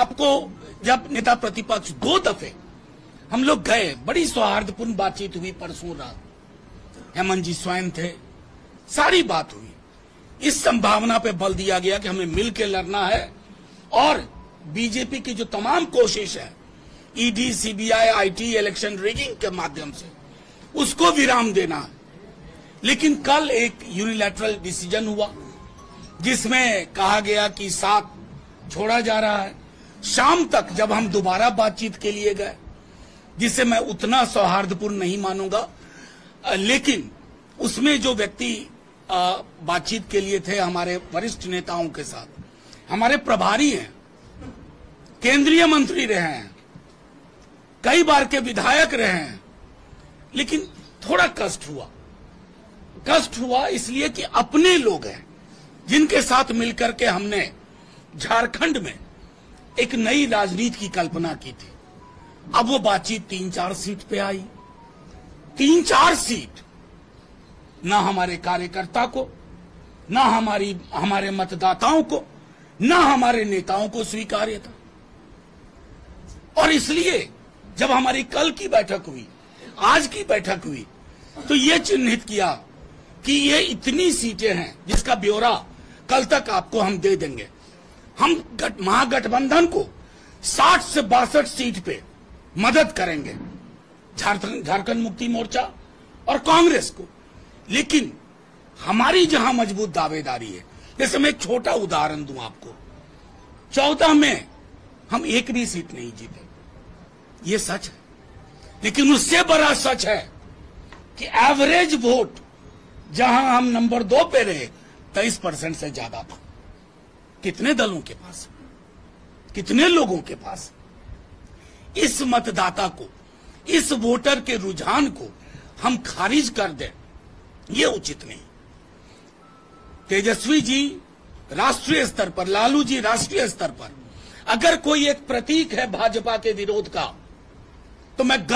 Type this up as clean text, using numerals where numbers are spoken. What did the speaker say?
आपको जब नेता प्रतिपक्ष दो दफे हम लोग गए, बड़ी सौहार्दपूर्ण बातचीत हुई परसों रात, हेमंत जी स्वयं थे, सारी बात हुई। इस संभावना पे बल दिया गया कि हमें मिलकर लड़ना है और बीजेपी की जो तमाम कोशिश है ED, CBI, IT, election rigging के माध्यम से उसको विराम देना है। लेकिन कल एक यूनिलैटरल डिसीजन हुआ जिसमें कहा गया कि साथ छोड़ा जा रहा है। शाम तक जब हम दोबारा बातचीत के लिए गए, जिसे मैं उतना सौहार्दपूर्ण नहीं मानूंगा, लेकिन उसमें जो व्यक्ति बातचीत के लिए थे हमारे वरिष्ठ नेताओं के साथ, हमारे प्रभारी हैं, केंद्रीय मंत्री रहे हैं, कई बार के विधायक रहे हैं, लेकिन थोड़ा कष्ट हुआ। कष्ट हुआ इसलिए कि अपने लोग हैं जिनके साथ मिलकर के हमने झारखंड में एक नई राजनीति की कल्पना की थी। अब वो बातचीत 3-4 सीट पे आई। 3-4 सीट ना हमारे कार्यकर्ता को, ना हमारे मतदाताओं को, ना हमारे नेताओं को स्वीकार्य था। और इसलिए जब हमारी कल की बैठक हुई, आज की बैठक हुई, तो ये चिन्हित किया कि ये इतनी सीटें हैं जिसका ब्यौरा कल तक आपको हम दे देंगे। हम महागठबंधन को 60 से 62 सीट पे मदद करेंगे, झारखंड मुक्ति मोर्चा और कांग्रेस को। लेकिन हमारी जहां मजबूत दावेदारी है, जैसे मैं एक छोटा उदाहरण दूं आपको, 14 में हम एक भी सीट नहीं जीते, ये सच है। लेकिन उससे बड़ा सच है कि एवरेज वोट जहां हम नंबर 2 पे रहे 23% से ज्यादा था। कितने दलों के पास, कितने लोगों के पास। इस मतदाता को, इस वोटर के रुझान को हम खारिज कर दें, ये उचित नहीं। तेजस्वी जी राष्ट्रीय स्तर पर, लालू जी राष्ट्रीय स्तर पर, अगर कोई एक प्रतीक है भाजपा के विरोध का, तो मैं